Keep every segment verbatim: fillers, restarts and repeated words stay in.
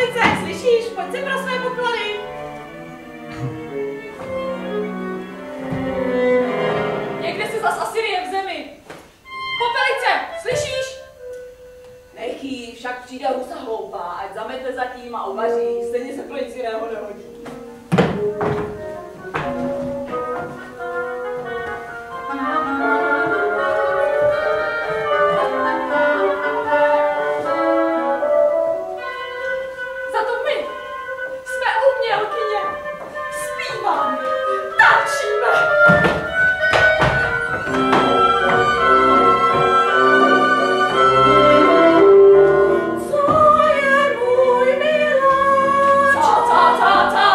Angelice, slyšíš? Pojď se pro své poklony. Někde se zas asi ryje v zemi. Popelice, slyšíš? Nech jí, však přijde husa hloupá, ať zamete zatím a uvaří, stejně se pro nic jiného nehodí. Ta, ta, ta.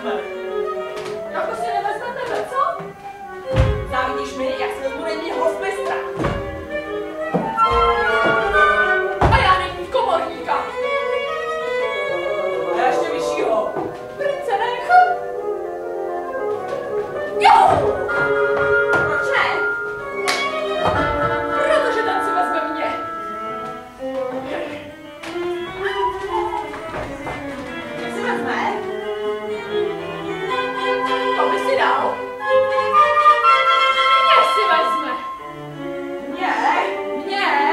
tebe. Jako si nevezme tebe, co? Závidíš mi, jak si vezmu denní hospista. A já nejdu komorníka. A já ještě vyššího. Prce nechat. Jo! Proč ne? Protože ten si vezme mě. Jak si vezme? To by si dal. Mě si vezme. Mě? Mě?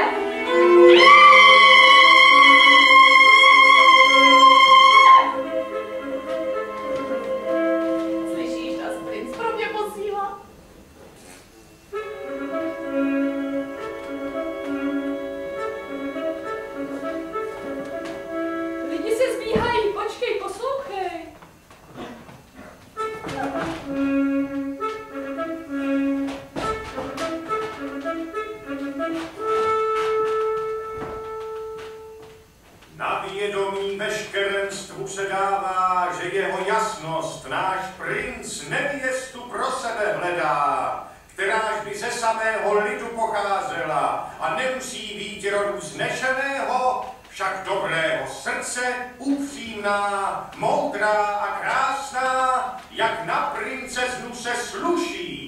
Slyšíš, nás princ pro mě posílá? Lidi se zbíhají, počkej, poslouchej. Na vědomí veškerenstvu předává, že jeho jasnost náš princ nevěstu pro sebe hledá, kteráž by ze samého lidu pocházela a nemusí být rodu znešeného, však dobrého srdce, upřímná, moudrá a krásná, jak na princeznu se sluší.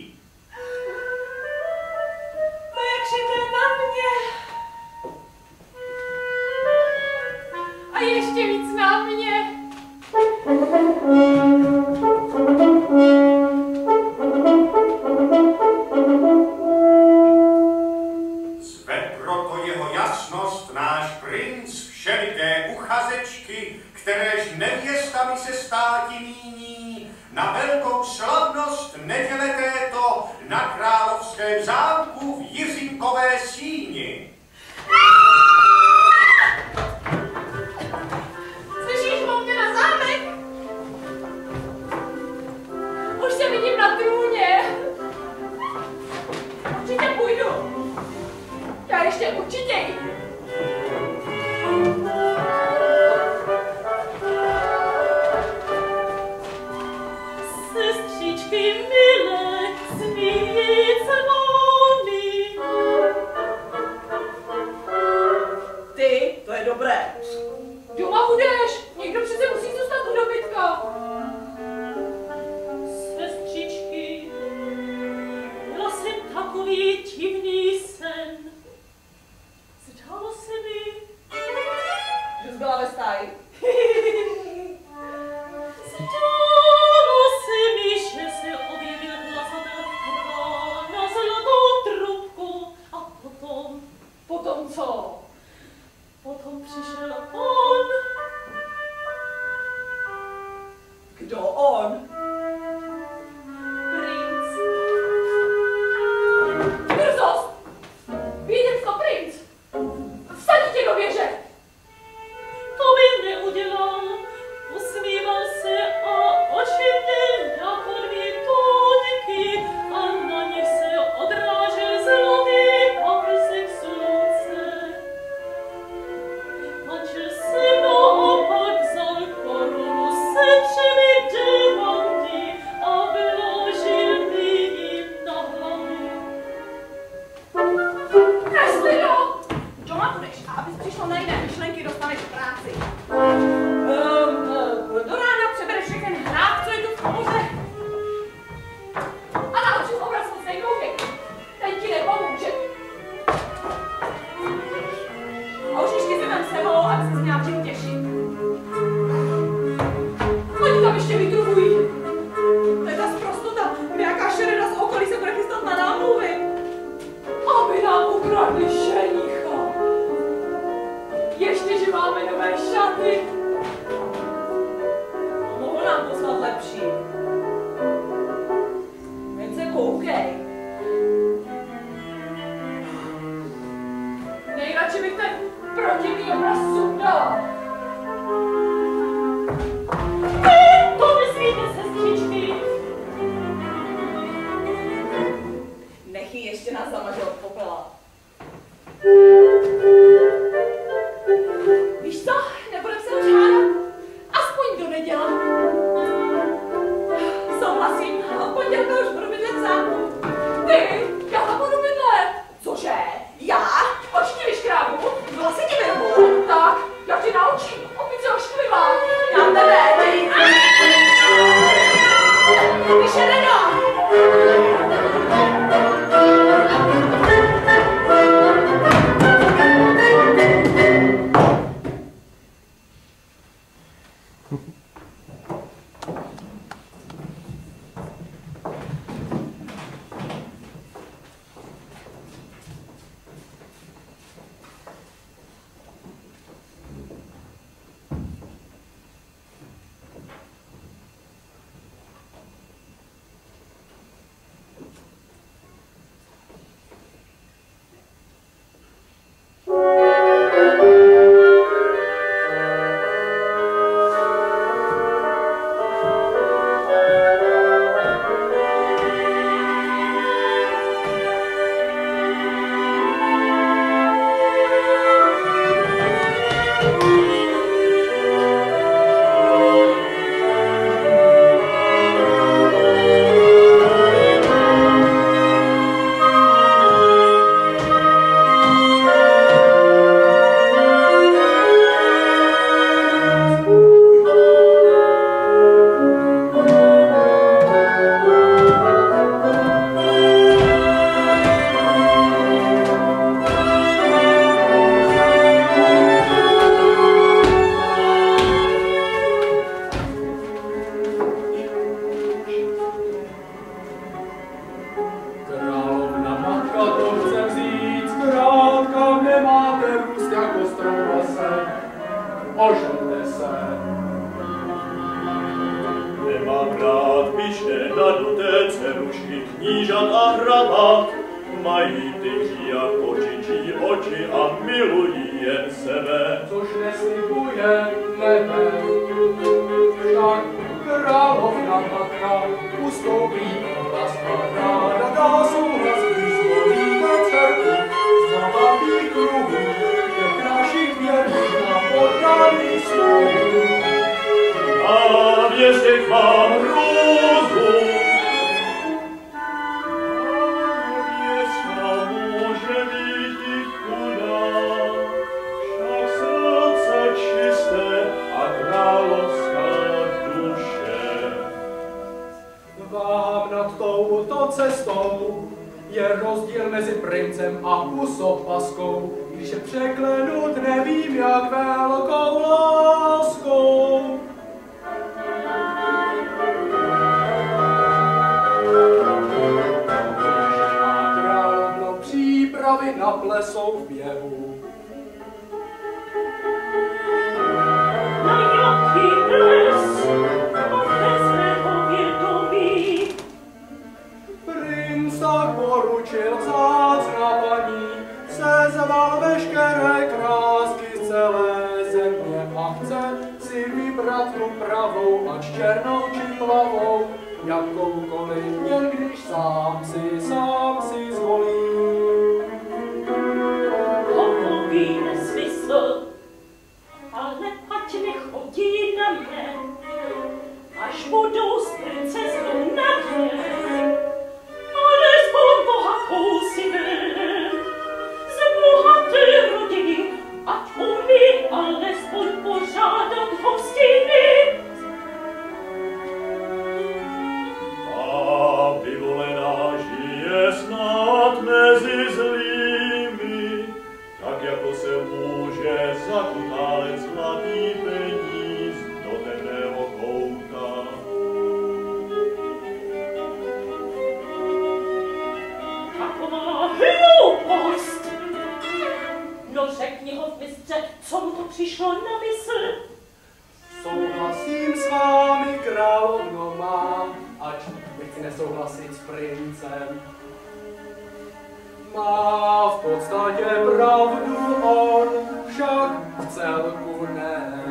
No jakže to je na mě? A ještě víc na mě. Zve proto jeho jasnost náš princ všeliké uchazečky, kteréž nevěstami se státi míní, na velkou slavnost neděle této na královském zámku v Jiřinkové síni. Slyšíš, mám mě na zámek? Už se vidím na trůně. Určitě půjdu. Já ještě určitě jdu. Sestřičky milé, svíce volný. Ty, to je dobré. Doma budeš, někdo přece musí zůstat u dobytka. Sestřičky, měla jsem takový divný sen. Zdálo se mi, že jsi byla ve stáji. Zdálo se mi, že se objevil hlasatel na zlatou trubku a potom... Potom co? Potom přišel on. Kdo on? Princ. Brzost! Vídecko, princ! Vsadí tě do věže! To by neudělal, usmíval se a oči měl jako dvě tónky a na ně se odrážel zlatý paprsek slunce. Manžel si naopak vzal korunu se třemi diamanty. Bojiště na dutece ruší knížat a hrabat. Mají tyčí a kočičí oči a milují jen sebe. Což neslibuje nebe, však královna matka ustoupí od nás ráda dá souhlas výzvolí na dcerku. Známý kruhu těch našich věrných a poddaných slov. A věřte k vám rozum. Touto cestou je rozdíl mezi princem a usopaskou, když je překlenut nevím jak velkou láskou. A královna přípravy na plesou v běhu. Poručil zácná paní, sezval veškeré krásky z celé země a chce si vybrat tu pravou, ať černou či plavou, jakoukoliv, jen když sám si, sám si zvolí. Hovoří nesmysl, ale ať nechodí na mě, až budou s princeznou na mě. Alespoň bohatou si byl, ze bohaté rodiny, ať umí alespoň pořádat hostiny. A vyvolená žije snad mezi zlými, tak jako se může zakutálec zlatý peníz do temného kouta. Hloupost! No řekni hofmistře, co mu to přišlo na mysl? Souhlasím s vámi, královno má, ač nechci nesouhlasit s princem. Má v podstatě pravdu on, však v celku ne.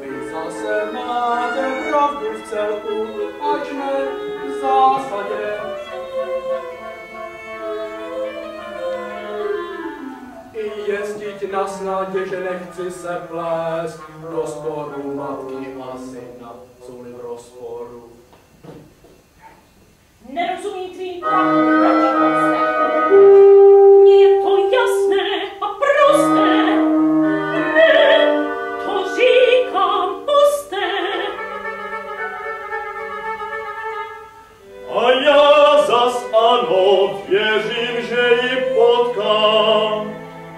Vy zase máte pravdu v celku, ač ne v zásadě. Jestliť na snadě, že nechci se plést do sporu matky a syna, jsou-li v rozporu. Nerozumím tvým pánům, mně je to jasné a prosté, ne, to říkám pusté. A já zas ano, věřím, že ji potkám,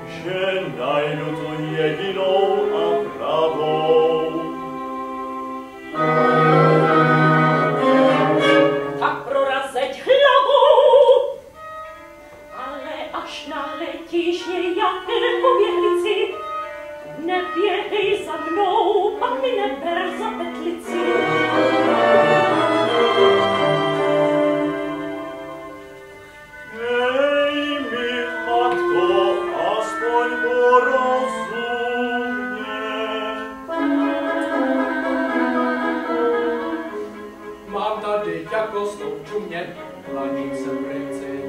že najdu tu jedinou a pravou. Tak prorazeť hlavou, ale až naletíš jej jak poběhlici, neběhej za mnou, pak mi neber za petlici. Jako stouču mě, klaním se princi.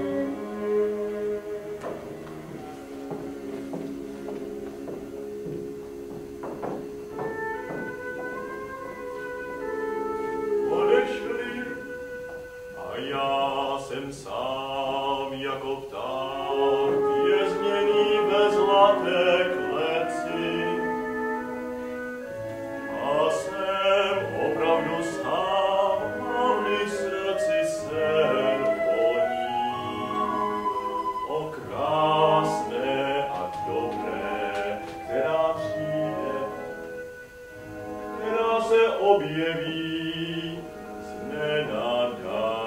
Odešli a já jsem sám jako pták vězněný ve zlaté kleci. A jsem opravdu sám. Objeví z nenadání.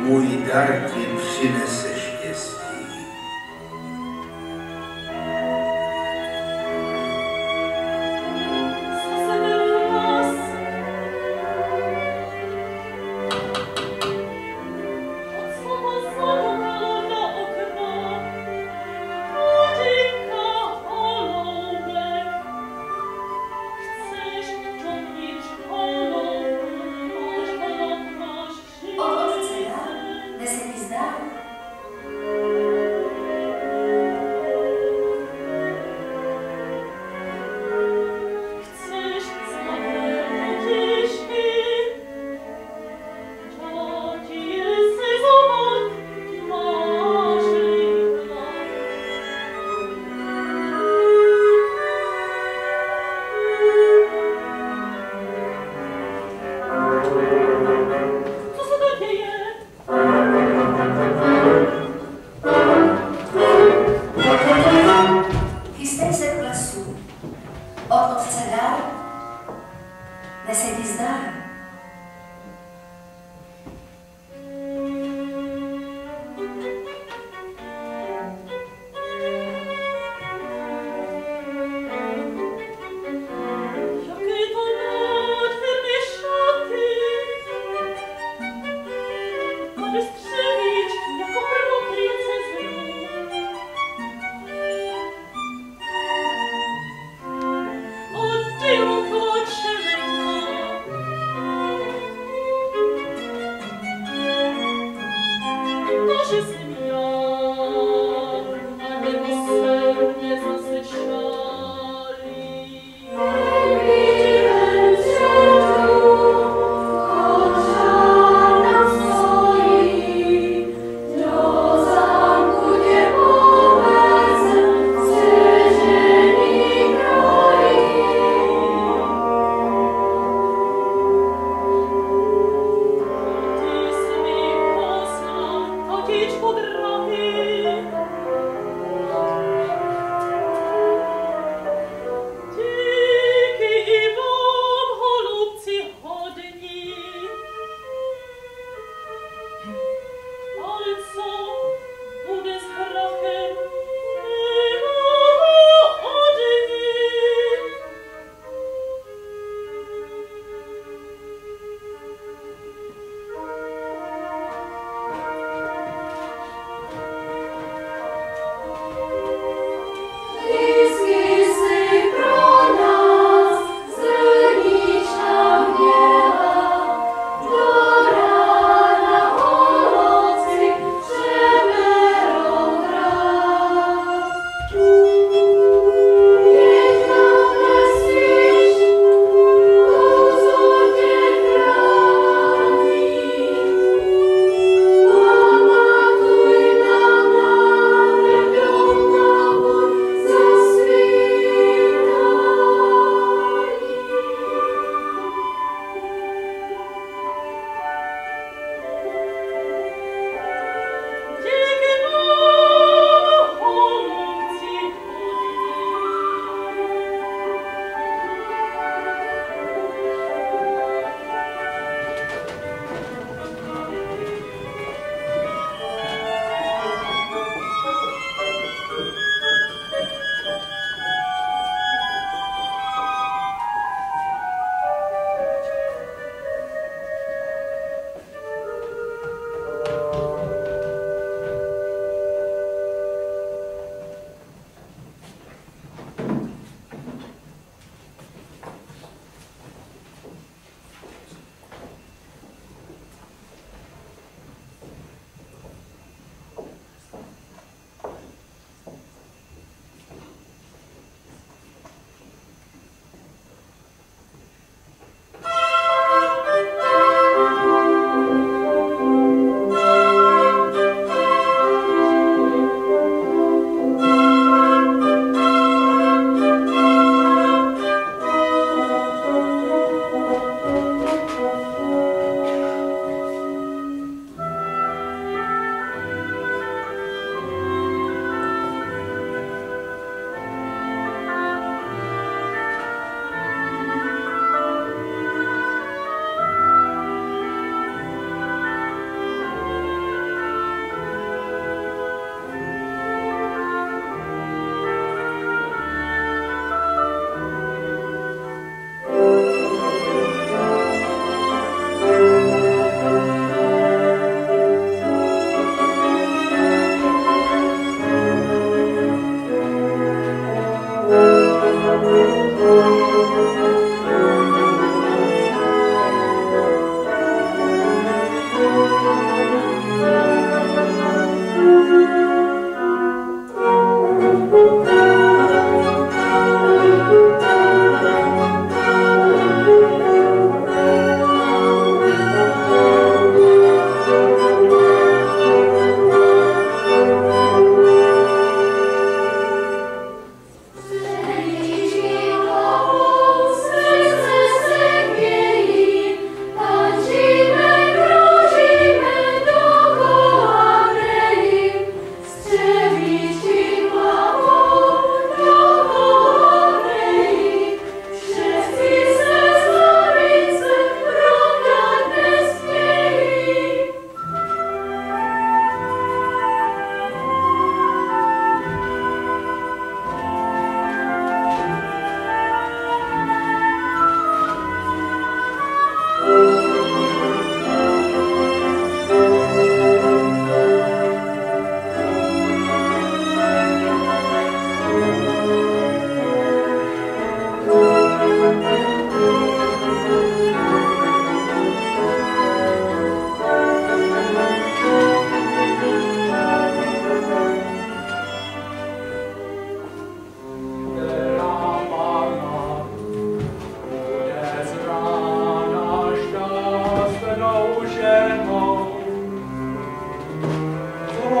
můj dar ti přinese štěstí.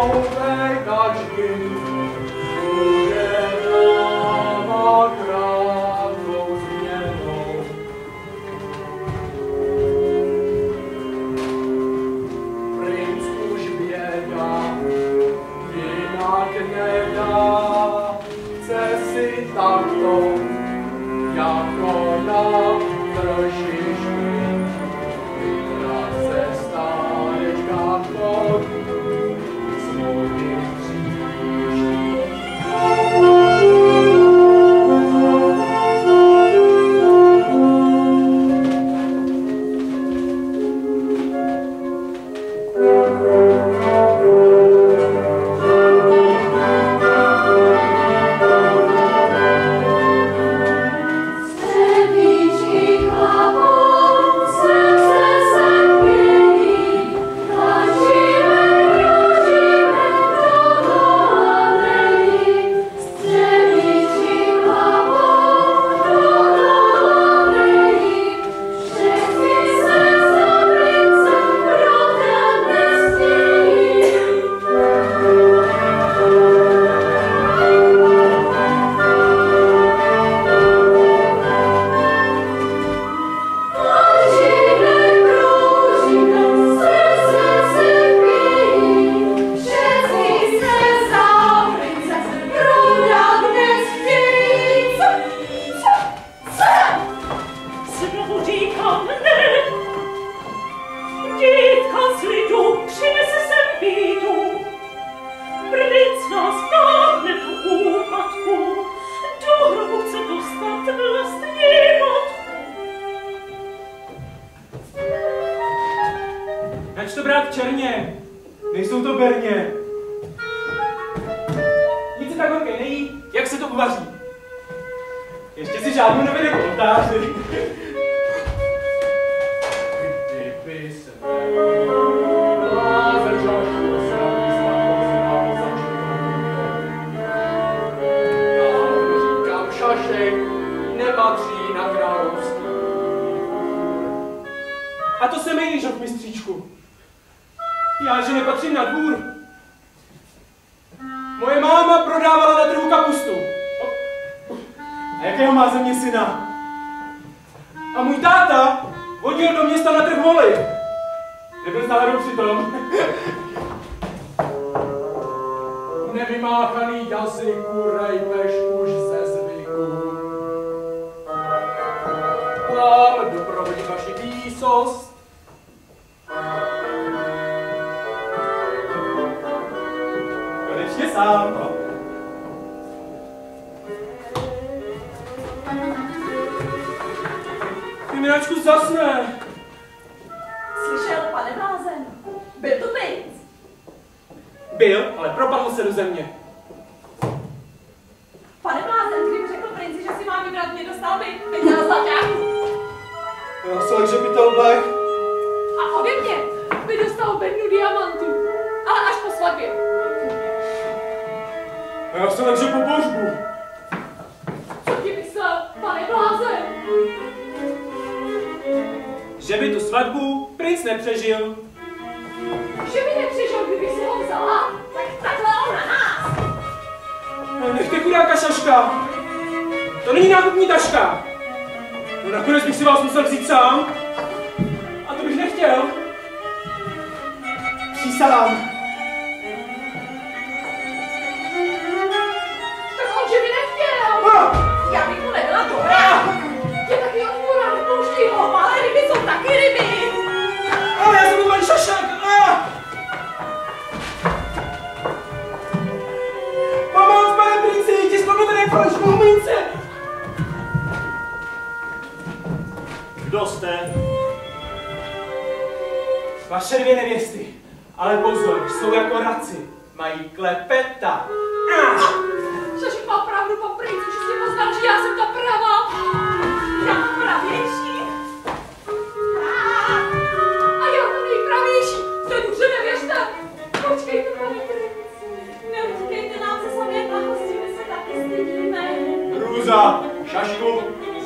Zadrž je!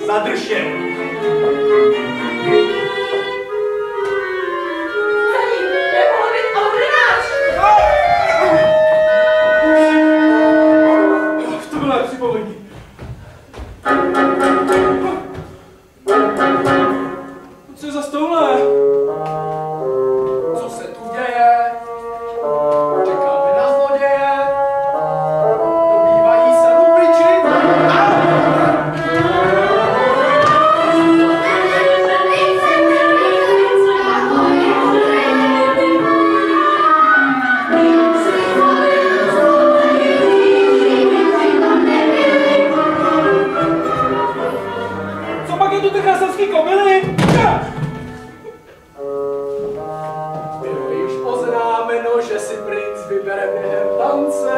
Zadrž je! Nemohli být, ale nenáš! že si princ vybere během tance.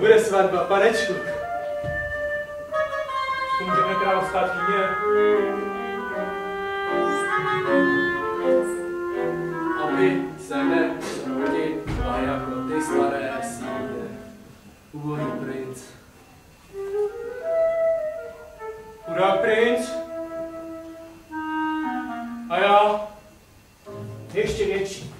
Bude svatba, panečku. Můžeme král stát víně. Aby se nezrodila jako ty staré síly. Uvolí princ. Hurá princ. A já ještě větší.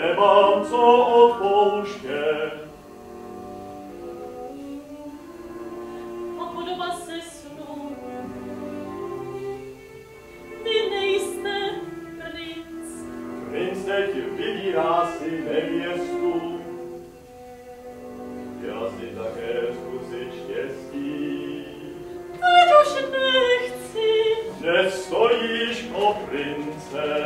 Nemám co odpouštět. A podoba se snu. Vy nejste princ. Princ teď vybírá si nevěstu. Já si také zkusím štěstí. Teď už nechci. Nestojíš o prince.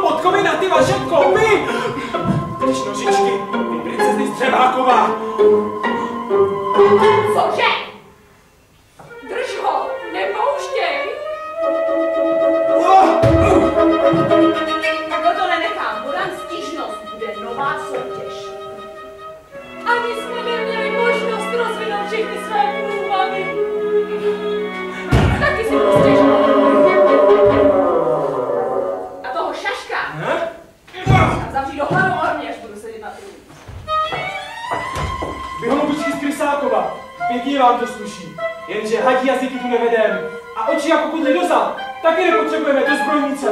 Podkovy na ty vaše kopy! Když nožičky, ty princezny Střeváková! Vyholubučky z Krysákova, pěkně vám to sluší. Jenže hadí jazyky tu nevedem a oči jako kudly dozad, taky nepotřebujeme do zbrojnice.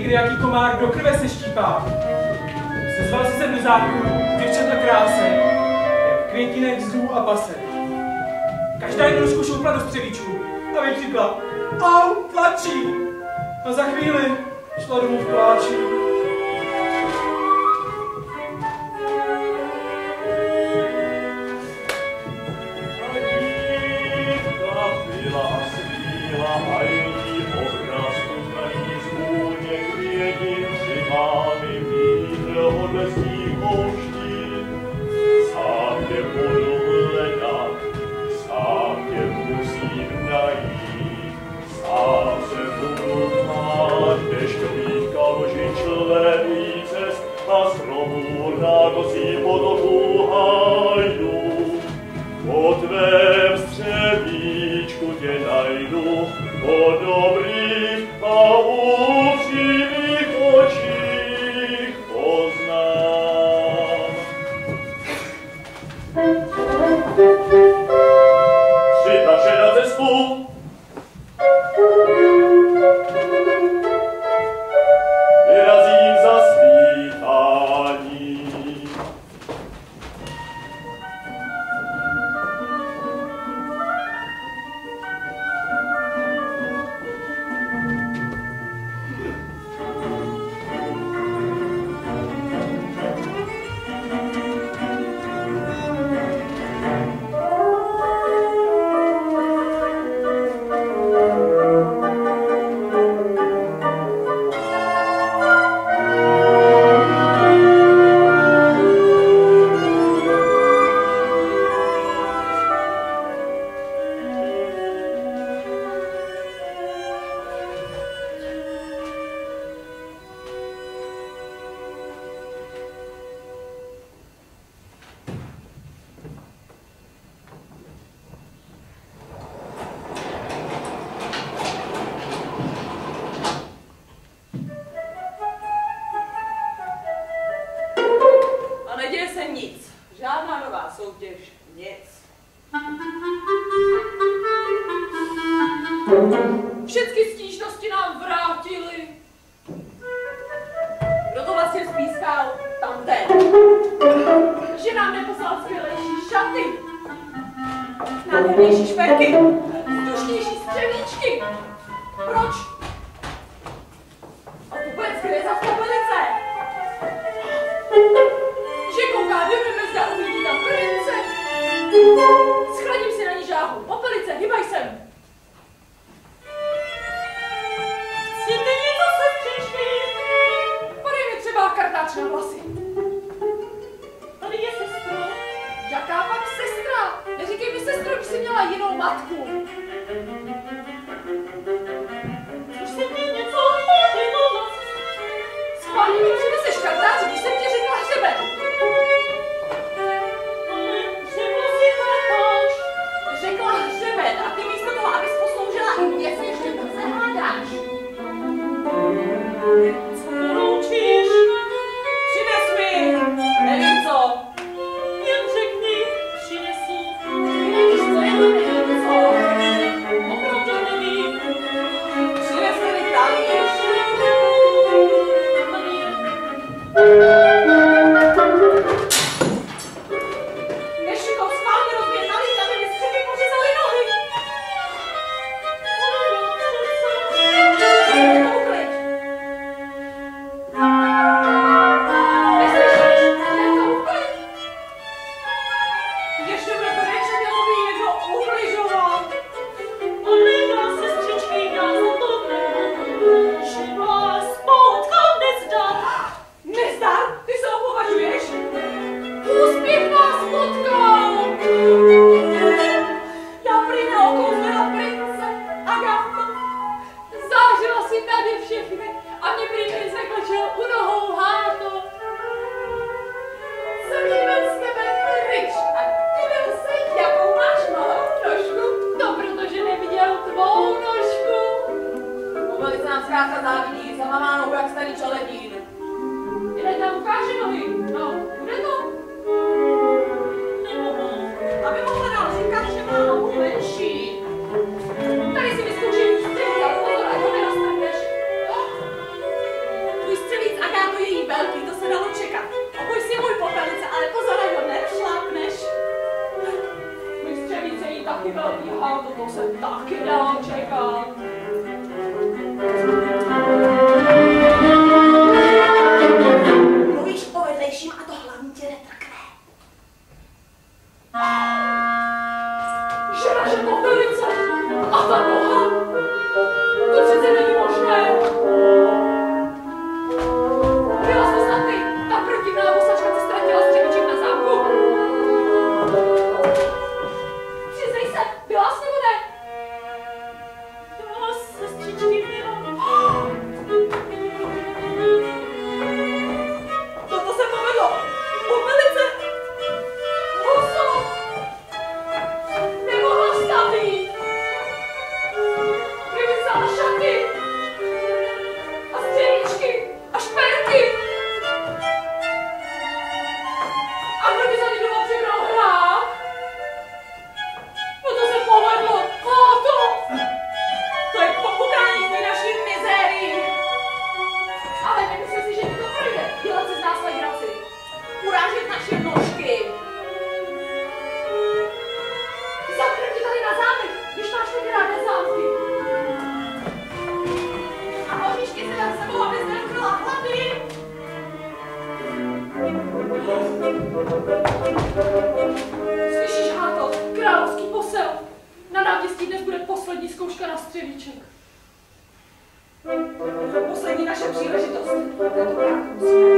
někdy jaký komár do krve se štípá. Sezval si se do zátku, děvčata krásek, jak květinek zdů a pasek. Každá jednodušku šoupla do střevíčku a vykřikla: au, tlačí! A za chvíli šla domů v pláči. Slyšíš, Háto? Královský posel. Na náměstí dnes bude poslední zkouška na střevíček. Poslední naše příležitost. Tento práv musíme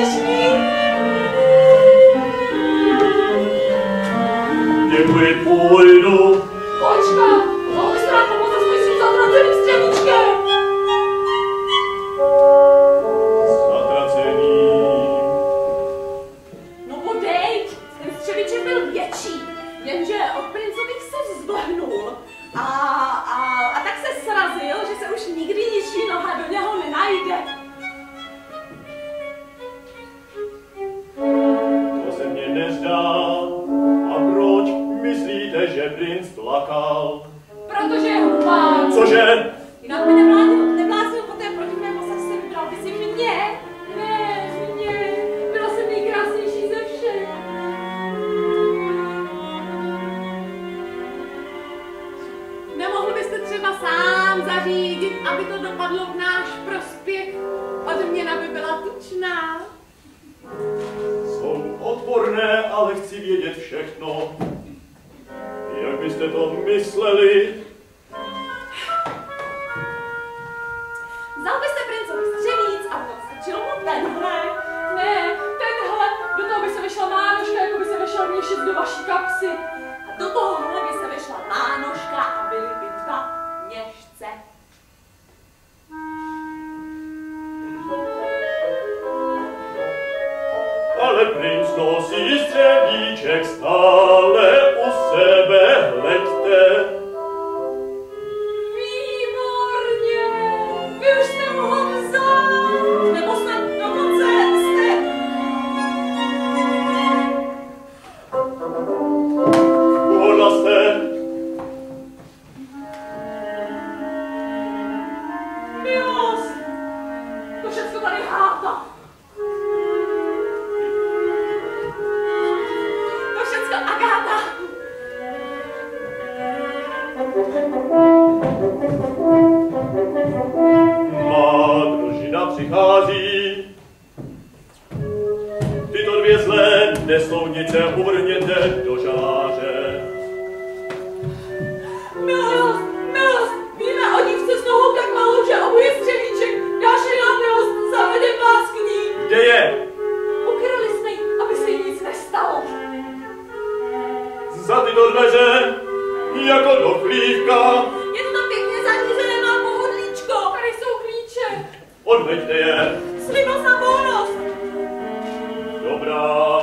vyhrát. ale chci vědět všechno. Jak byste to mysleli? Vzal byste princovi střevíc a podstrčil mu tenhle. Ne, tenhle, do toho by se vešla nánožka, jako by se vešla měšit do vaší kapsy. A do tohohle by se vešla nánožka a byly by dva měšce. Ale princ nosí střevíček stále u sebe, hleďte. Výborně, vy už jste mu ho vzal, nebo snad dokonce jste. Uhodla jste. Milost, to všechno tady háta. Má družina přichází. Tyto dvě zlé nesloudnice uvrhněte do žaláře. Milost, milost, víme o dívce s nohou tak malou, že obuje střevíček. Dáš-li nám milost, zavedem vás k ní. Kde je? Ukryli jsme ji, aby se jí nic nestalo. Za tyto dveře, jako do klívka. Odveďte je. Slíbil jsem volnost. Dobrá.